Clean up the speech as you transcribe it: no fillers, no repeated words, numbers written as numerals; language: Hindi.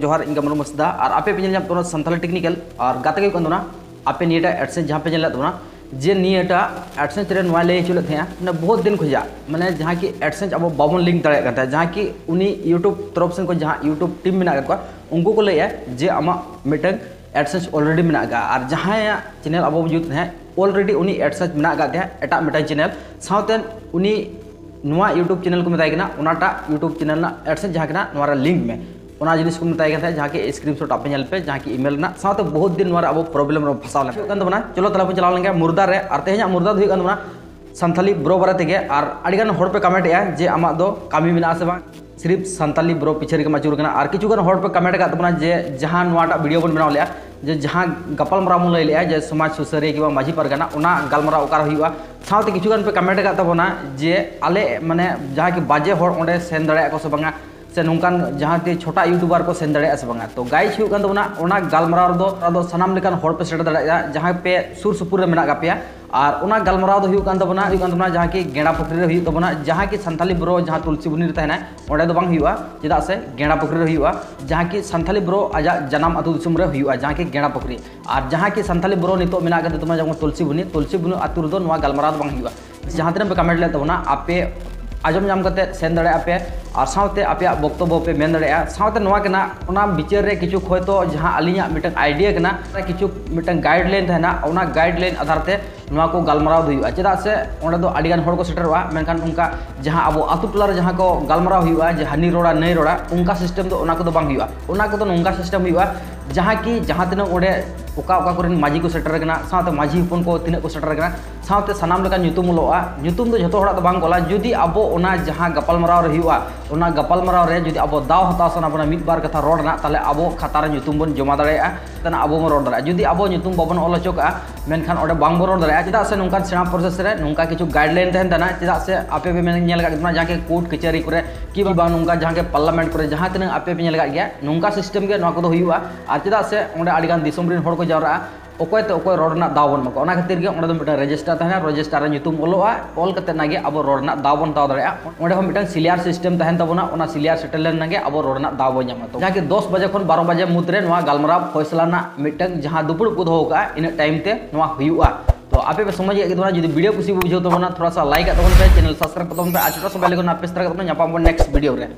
जोहार इनका मनु मसदा और आपे पे ᱧᱮᱞ ᱧᱟᱢ संथाली टेक्निकल और गाते के कंदना आपे नियटा एडसेंस जहां पे ᱧᱮᱞ ᱞᱟᱫᱚᱱᱟ जे नियटा एडसेंस रे नवा ले चले थे ना बहुत दिन खोजा माने जहां की एडसेंस अब बाबन लिंक दड़े करता जहां की उनी YouTube तरफ से को जहां YouTube टीम मेना का उनको को लेया जे आमा मिटन एडसेंस ऑलरेडी मेना का और जहां चैनल अब मौजूद है ऑलरेडी उनी एडसेंस मेना का एटा मिटन चैनल साथन उनी नवा YouTube चैनल को मताई केना ओनाटा YouTube चैनल ना एडसेंस जहां केना नवा लिंक में ᱚᱱᱟ ᱡᱤᱱᱤᱥ ᱠᱚ ᱢᱮᱛᱟᱭ ᱠᱟᱱ ᱛᱟᱦᱮᱸ ᱡᱟᱦᱟᱸ ᱠᱤ ᱥᱠᱨᱤᱱᱥᱚᱴ ᱟᱯᱮ ᱧᱮᱞ ᱯᱮ ᱡᱟᱦᱟᱸ ᱠᱤ ᱤᱢᱮᱞ ᱨᱮᱱᱟᱜ ᱥᱟᱶᱛᱮ ᱵᱚᱦᱩᱛ ᱫᱤᱱ ᱱᱚᱣᱟ ᱟᱵᱚ ᱯᱨᱚᱵᱞᱮᱢ ᱨᱮ ᱯᱷᱟᱥᱟᱣ ᱞᱮᱱᱟ ᱦᱩᱭᱩᱜ ᱠᱟᱱ ᱛᱟᱵᱚᱱᱟ ᱪᱚᱞᱚ ᱛᱟᱞᱟ ᱵᱚᱱ ᱪᱟᱞᱟᱣ ᱞᱮᱱᱜᱮ ᱢᱩᱨᱫᱟ ᱨᱮ ᱟᱨ ᱛᱮᱦᱮᱧᱟᱜ ᱢᱩᱨᱫᱟ ᱫᱚ ᱦᱩᱭᱩᱜ ᱠᱟᱱ ᱛᱟᱵᱚᱱᱟ ᱥᱟᱱᱛᱟᱞᱤ ᱵᱨᱚ ᱵᱟᱨᱮ ᱛᱮᱜᱮ ᱟᱨ ᱟᱹᱰᱤᱜᱟᱱ ᱦᱚᱲ ᱯᱮ ᱠᱚᱢᱮᱱᱴ ᱮᱜᱼᱟ ᱡᱮ ᱟᱢᱟᱜ ᱫᱚ ᱠᱟᱹᱢᱤ ᱢᱮᱱᱟᱜᱼᱟ ᱥᱮ ᱵᱟᱝ ᱥᱨᱤᱯ ᱥᱟᱱᱛᱟᱞᱤ ᱵᱨᱚ ᱯᱤᱪᱷᱟᱹ ᱨᱮᱜᱮᱢ ᱟᱹᱪᱩᱨ ᱠᱟᱱᱟ ᱟᱨ ᱠᱤᱪᱷᱩ ᱜᱟᱱ ᱦᱚᱲ ᱯᱮ ᱠᱚᱢᱮᱱᱴ ᱟᱠᱟᱫ ᱛᱟᱵᱚᱱᱟ ᱡᱮ ᱡᱟᱦᱟᱸ ᱱᱚᱣᱟᱴᱟᱜ ᱵᱷᱤᱰᱤᱭᱳ ᱵᱚᱱ ᱵᱮᱱᱟᱣ ᱞᱮᱜᱼᱟ ᱡᱮ ᱡᱟᱦᱟᱸ ᱜᱟᱯᱟᱞᱢᱟᱨᱟᱣ ᱵᱚᱱ ᱞᱟᱹᱭ ᱞᱮᱜᱼᱟ ᱡᱮ ᱥᱚᱢᱟᱡᱽ ᱥᱩᱥᱟᱹᱨᱤᱭᱟᱹ ᱠᱤᱵᱟ ᱢᱟᱹᱡᱷᱤ ᱯᱟᱨᱜᱟᱱᱟ ᱚᱱᱟ ᱜᱟᱞᱢᱟᱨᱟᱣ ᱚᱠᱟᱨᱮ ᱦᱩᱭᱩᱜᱼᱟ साथ किचु पे कमेंट कर तबना जे आले माने जहाँ की बाजे हर सेन दाड़ा से बांगा से नौकान जहाँ छोटा यूट्यूबर को सेन दाड़ा से बांगा तो गाइज होना गलमारा सामान पे सेटर दाड़ा जहाँ पे सुर सुपुर में मेना पे और गलमारा होना जहाँ की गेंडा पुखरी तबना जहाँ की संथाली ब्रो जहाँ तुलसी बुनी रहना अंडे चेदा से गेंडा पुखरी जहाँ की संथाली ब्रो आज जनाम अतु दिसम रे जहाँ की गेंडा पुखरी और जहाँ की संथाली ब्रो नित मेना तबना जब तुलसी बुनी अतु गलमारा जहाँ तीन पे कमेंट लेना आपे आजम जाम करते सेन दाड़े और साथ आपे बक्तव्य पे मेन दाड़े विचार किचु खो तो जहाँ अली आइडिया करना किचु गाइडलाइन गाइडलाइन आधारते को गलमारा चेदा से अड़ीगान को सेटरवा मेखान उनका जहाँ अब आतु टोला जहाँ को गलमारा जे हानी रोड़ा नई रोड़ा उनका सिस्टम तो नौका सिस्टम जहाँ की जहाँ तीन ओका माजी को सेटर साथ माजी हपन को तीन को सेटर साथ सामान ᱧᱩᱛᱩᱢ जो तो कोला जुदी अब जहाँ गपालमाराव रे जुदी अब दाव हताव साना बना मिद बार कथा रोड ना ताले अब खातार ᱧᱩᱛᱩᱢ बन जमा दाड़ा अब बन रोड दाड़ा जुदी अब ᱧᱩᱛᱩᱢ बाबन ऑल चोका मेनखान ओडे बांग बन रोड दाड़ा चेदा से नौकान सेना प्रोसेस रे नौका किछु गाइडलाइन तहन दाना चेदा से आपे पे मेन नेल का जहाँ के कोर्ट कचहरी करे कि बा नौका जहाँ के पार्लियामेंट करे जहाँ तीन आपे पे नेल का गया नौका सिस्टम के नवा को हुआ और चेदा से ओडे अडीगान दिसम रिन होड़ को जावरा ओकोय तो ओकोय रोड ना दाव बन मको ओना खातिर के ओडे मिटन रजिस्टर तहना रजिस्टर रे ᱧᱩᱛᱩᱢ ᱚᱞᱚᱜᱼᱟ ᱚᱞ ᱠᱟᱛᱮ ᱱᱟᱜᱮ ᱟᱵᱚ ᱨᱚᱲ ᱨᱮᱱᱟᱜ ᱫᱟᱣ ᱵᱚᱱ ᱛᱟᱣ ᱫᱟᱲᱮᱭᱟᱜᱼᱟ ᱚᱸᱰᱮ ᱦᱚᱸ ᱢᱤᱫᱴᱟᱝ ᱥᱤᱞᱤᱭᱟᱨ ᱥᱤᱥᱴᱮᱢ ᱛᱟᱦᱮᱱ ᱛᱟᱵᱚᱱᱟ ᱚᱱᱟ ᱥᱤᱞᱤᱭᱟᱨ ᱥᱮᱴᱮᱨ ᱞᱮᱱ ᱱᱟᱜᱮ ᱟᱵᱚ ᱨᱚᱲ ᱨᱮᱱᱟᱜ ᱫᱟᱣ ᱵᱚᱱ ᱧᱟᱢᱟ ᱛᱚ ᱡᱟᱜᱮ 10 ᱵᱟᱡᱮ ᱠᱷᱚᱱ 12 ᱵᱟᱡᱮ ᱢᱩᱫᱽᱨᱮ ᱱᱚᱣᱟ ᱜᱟᱞᱢᱟᱨᱟᱣ ᱯᱷᱚᱭᱥᱚᱞᱟ ᱨᱮᱱᱟᱜ ᱢᱤᱫᱴᱟᱝ ᱡᱟᱦᱟᱸ ᱫᱩᱯᱲᱩᱵ ᱠᱚ ᱫᱚᱦᱚ ᱠᱟᱜᱼᱟ ᱤᱱᱟᱹ ᱴᱟᱭᱤᱢ ᱛᱮ ᱱᱚᱣᱟ ᱦᱩᱭᱩᱜᱼᱟ तो आपे पे समझ गए जो वीडियो कुछ बुझे तो थोड़ा सा लाइक तब चैनल सब्सक्राइब तब और छोटा सा बेल आइकन प्रेस कर नेक्स्ट वीडियो में।